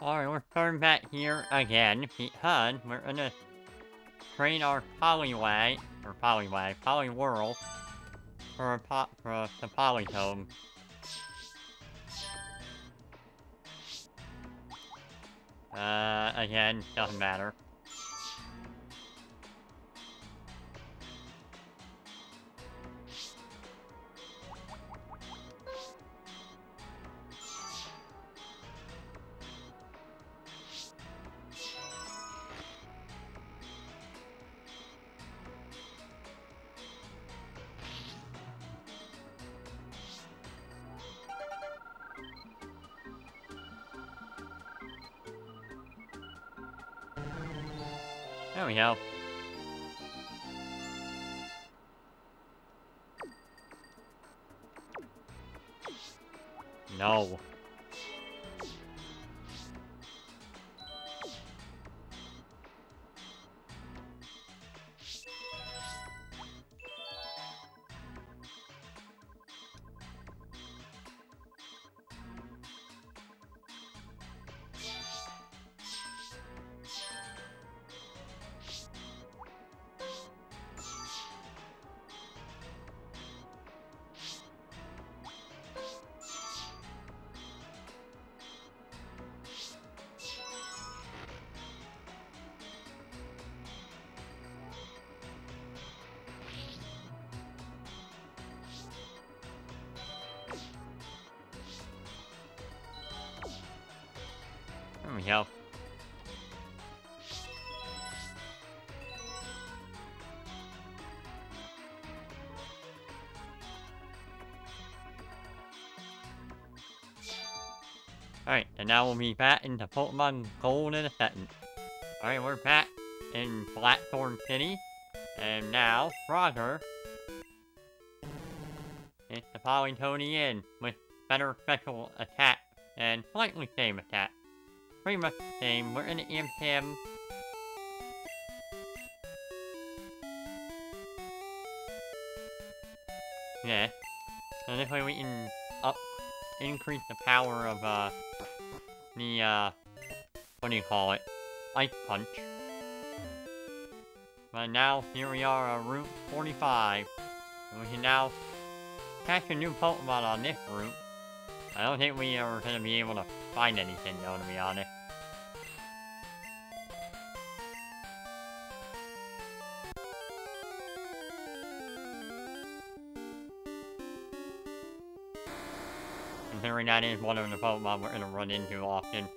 Alright, we're coming back here again because we're gonna train our Poliwag, or Poliwag, Poliwhirl, for the Politoed. Again, doesn't matter. There we go. No. There we go. Alright, and now we'll be back into Pokemon Gold in a second. Alright, we're back in Blackthorn City. And now, Frogger is the Polytony in with better special attack and slightly same attack. Pretty much the same. We're gonna amp him. Yeah. So this way we can increase the power of the what do you call it? Ice punch. But now here we are on Route 45. And we can now catch a new Pokemon on this route. I don't think we are gonna be able to find anything though, to be honest. Considering that is one of the Pokemon we're gonna run into often.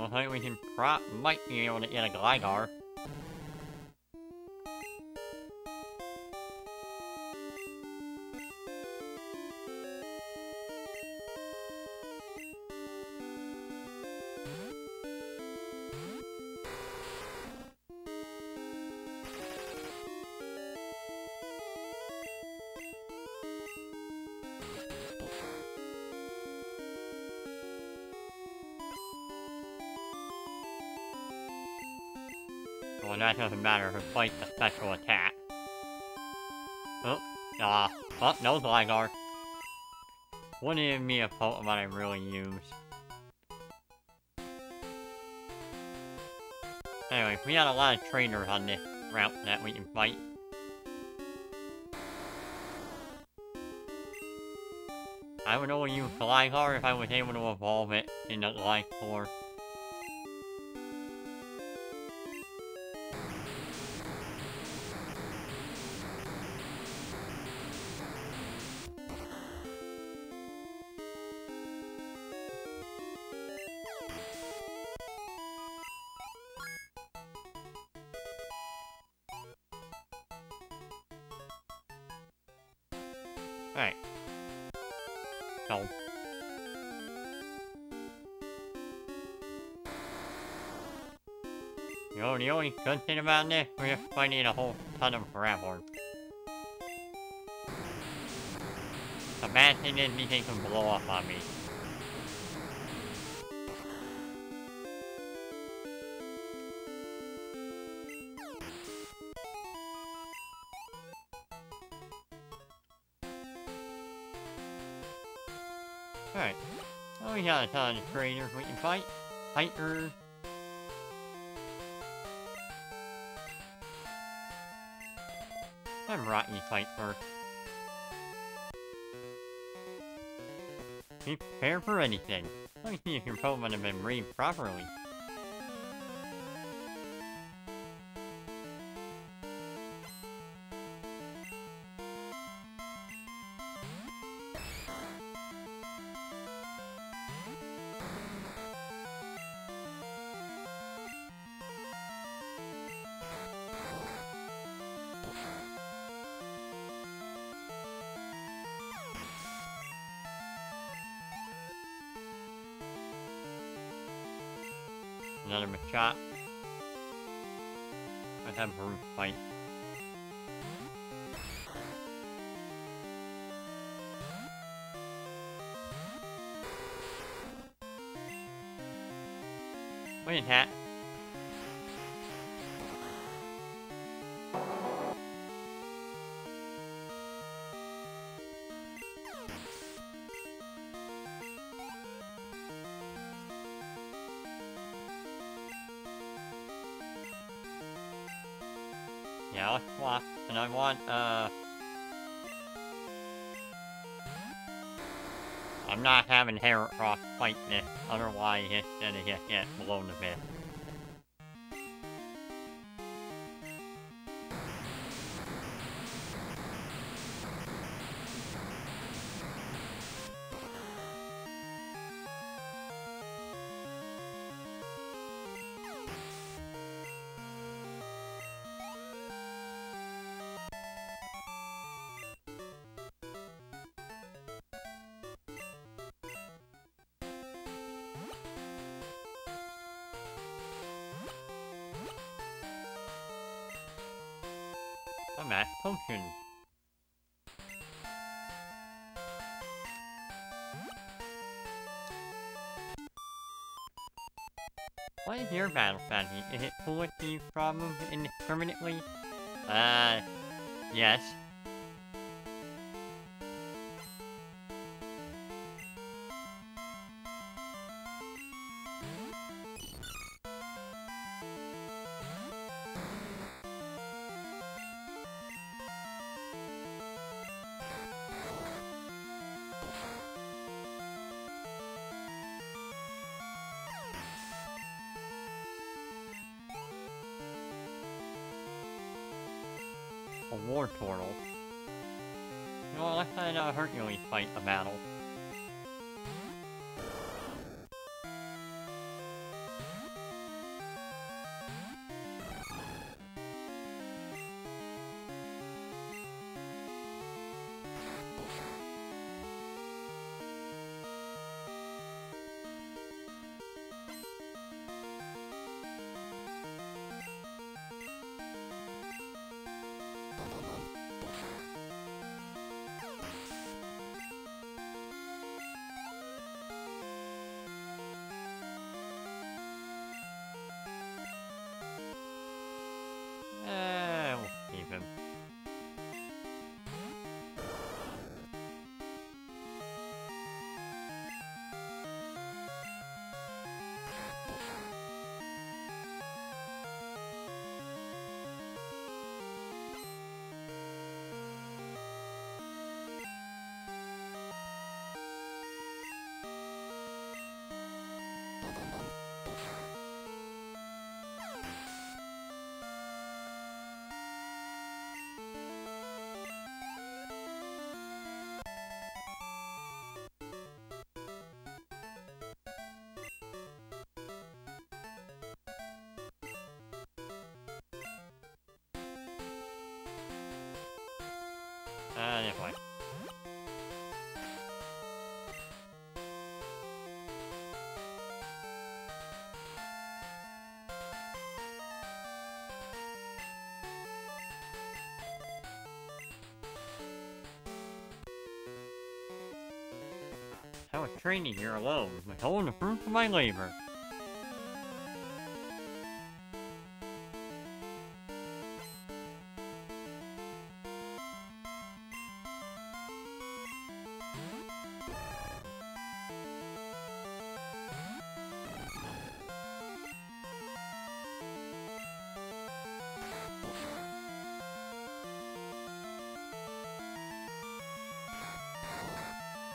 Looks like we can might be able to get a Gligar. Well, that doesn't matter who fights the special attack. Oh, oh, no Gligar. Wouldn't even be a Pokemon I really use. Anyway, we got a lot of trainers on this route that we can fight. I would only use Gligar if I was able to evolve it in the Gliscor. Alright. No. You know, the only good thing about this, we're just finding a whole ton of Crabhorns. The bad thing is these things can blow up on me. Alright. Oh, we got a ton of trainers we can fight. Hikers. I'm rotten fight first. Be prepared for anything. Let me see if your Pokemon have been read properly. Another Machop. I'd have a roof fight. Wait, hat. Yeah, let's swap, and I want, I'm not having Heracross fight this, otherwise it's gonna just get blown to bits. That function. What is your battle strategy? Is it to with these problems indiscriminately? Yes. A Wartortle. You know what, let's find out Hercules fight a battle. Anyway. I was training here alone, withholding the fruit of my labor.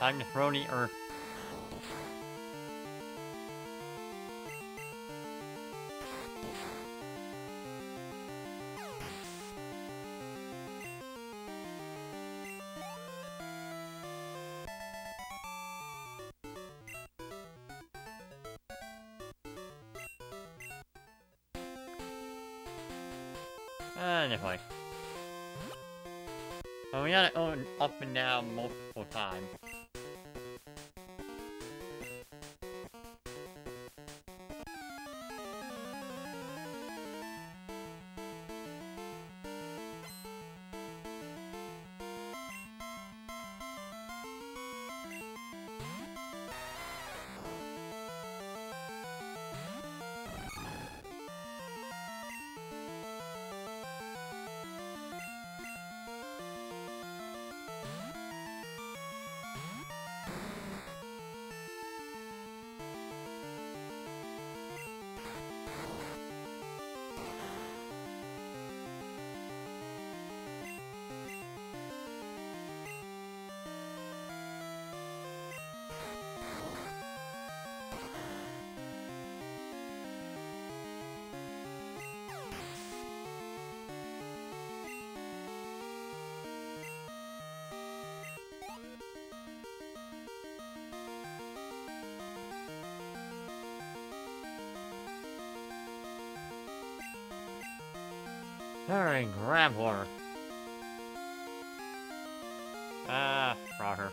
Time to throw the earth. Anyway. Well, we gotta go up and down multiple times. Alright, Crabhorn. Frogger.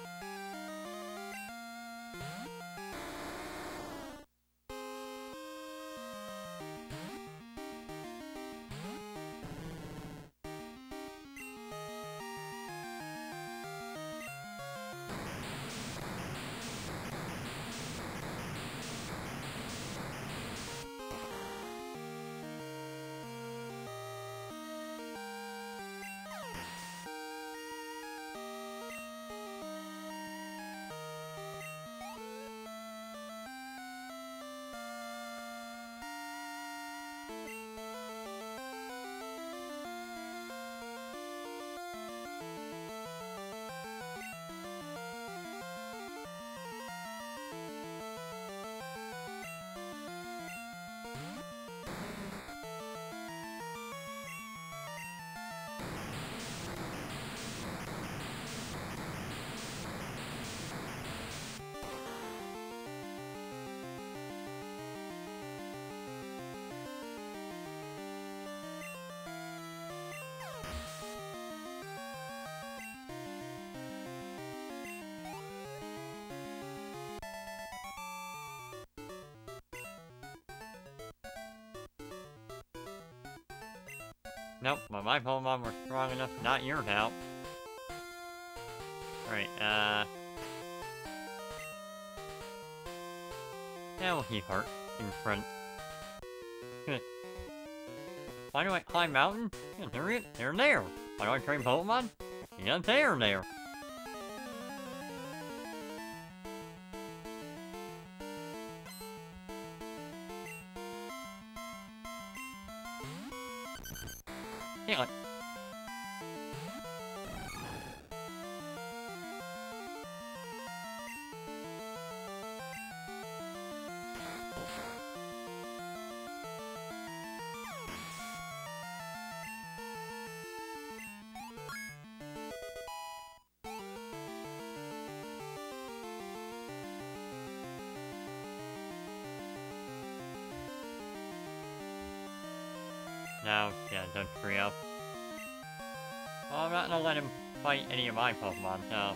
Nope, but my Pokemon were strong enough, not your help. Alright, now he hurt in front. Why do I climb mountains? Yeah, they're there. Why do I train Pokemon? Yeah, they're there. No, yeah, don't trio. Well, I'm not gonna let him fight any of my Pokemon, so...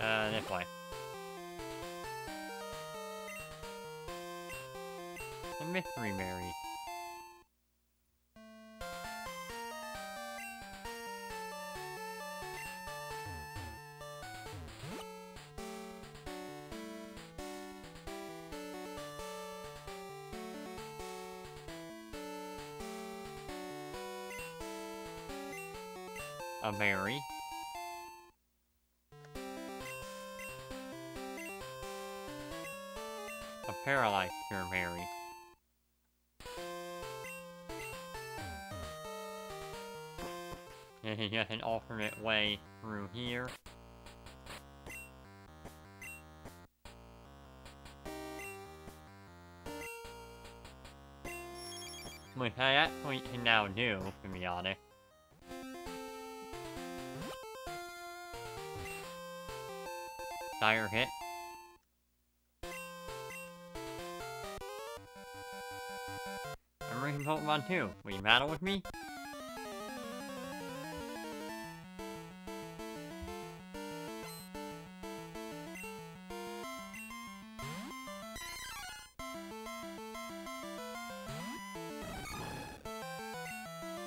never mind. The Mystery Mary. A Mary. A paralyzed Mary. This is just an alternate way through here. Which I actually can now do, to be honest. Dire hit. I'm ranking Pokemon 2. Will you battle with me?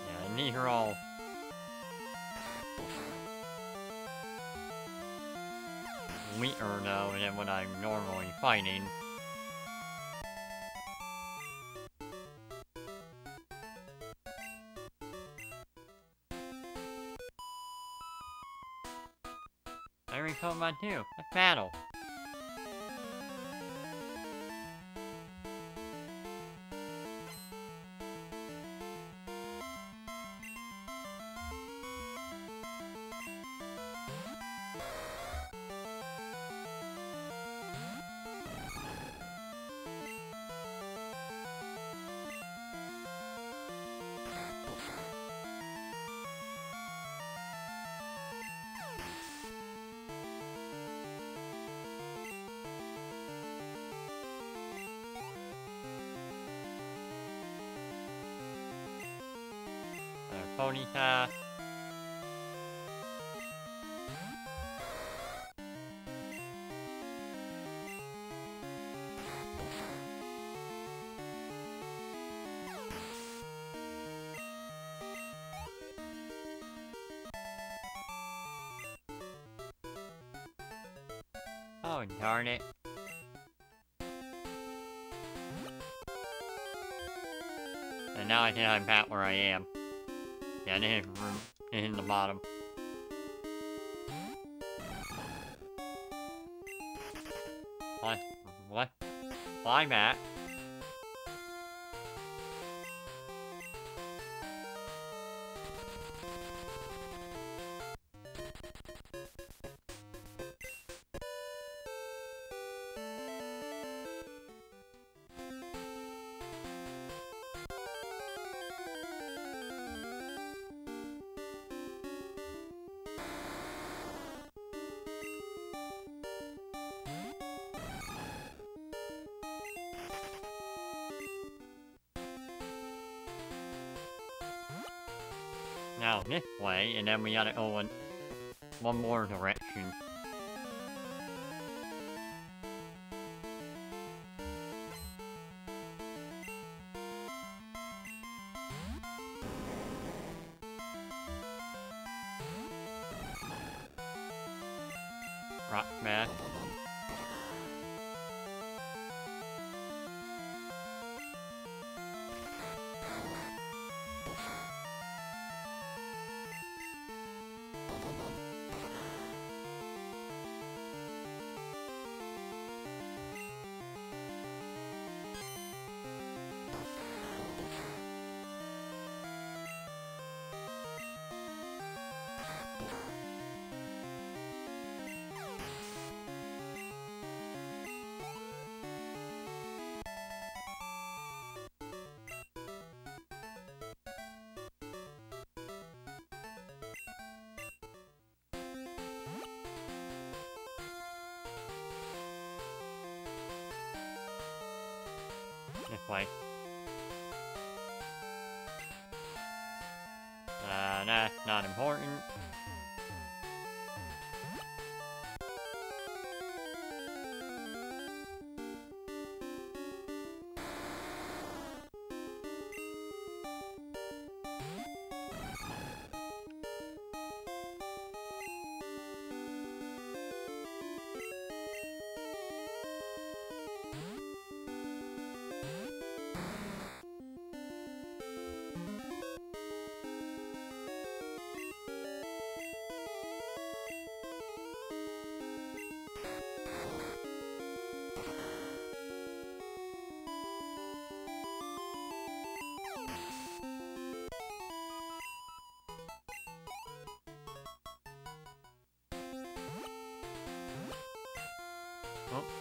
Yeah, these are all. Weaker though than what I'm normally fighting. I read Pokemon 2. Let's battle. Ponyta. Oh, darn it. And now I think I'm back where I am. Yeah, I didn't have room in the bottom. What? Fly back. Now this way, and then we gotta go one more direction. Rock Smash. Play. Nah, not important.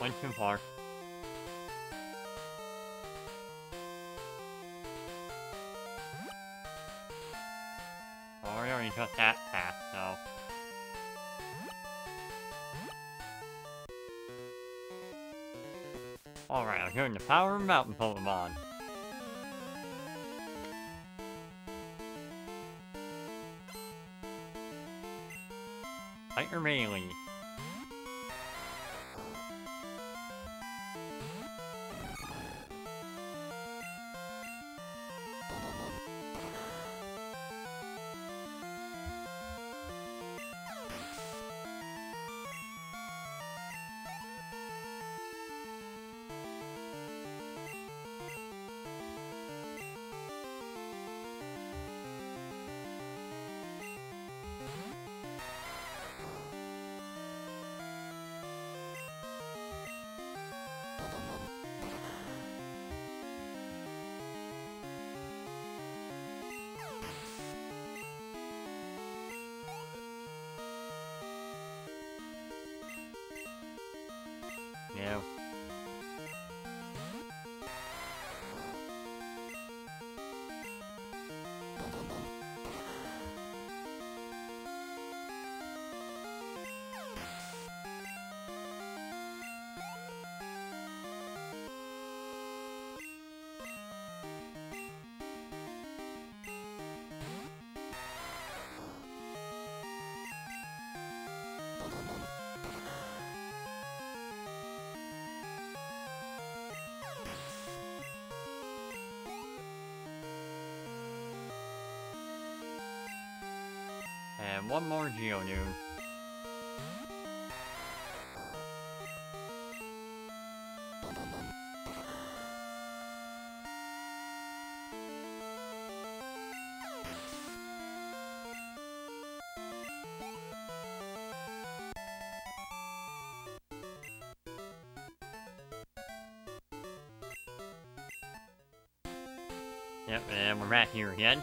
Went too far. Oh, we already took that path, though. Alright, I'm hearing the power of mountain Pokemon. Fight your melee. Yeah. And one more Geodude. Yep, and we're back here again.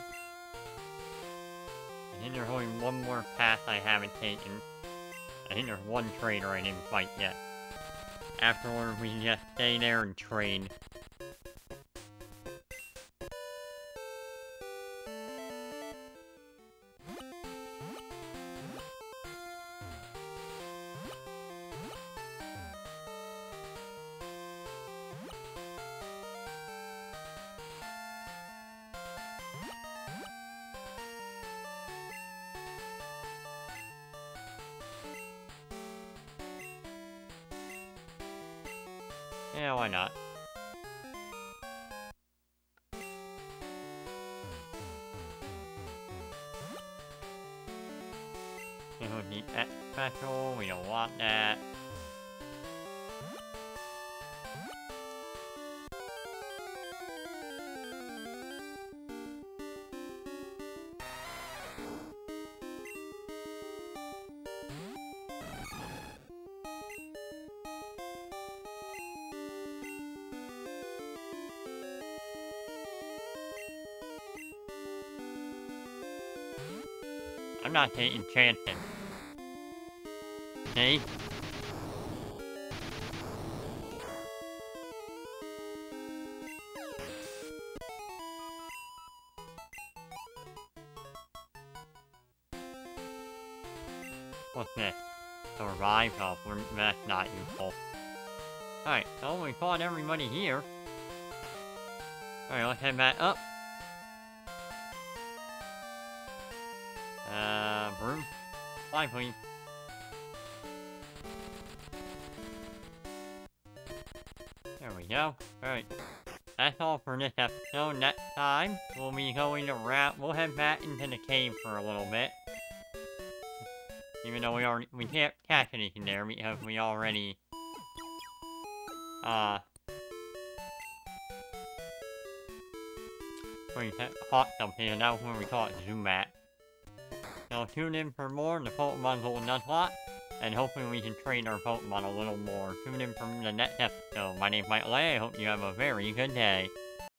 I think there's only one more path I haven't taken. I think there's one trainer I didn't fight yet. Afterwards, we just stay there and train. Yeah, why not? We don't need that special, we don't want that. I'm not taking chances. See? What's this? Survive health, that's not useful. Alright, so we fought everybody here. Alright, let's head back up. Room. Bye, please. There we go. Alright. That's all for this episode. Next time, we'll be going around. We'll head back into the cave for a little bit. Even though we can't catch anything there because we already. We caught something, and that was when we caught Zoom-bat. So tune in for more in the Pokemon Gold Nuzlocke, and hopefully we can train our Pokemon a little more. Tune in for the next episode. My name's Michael A. I hope you have a very good day.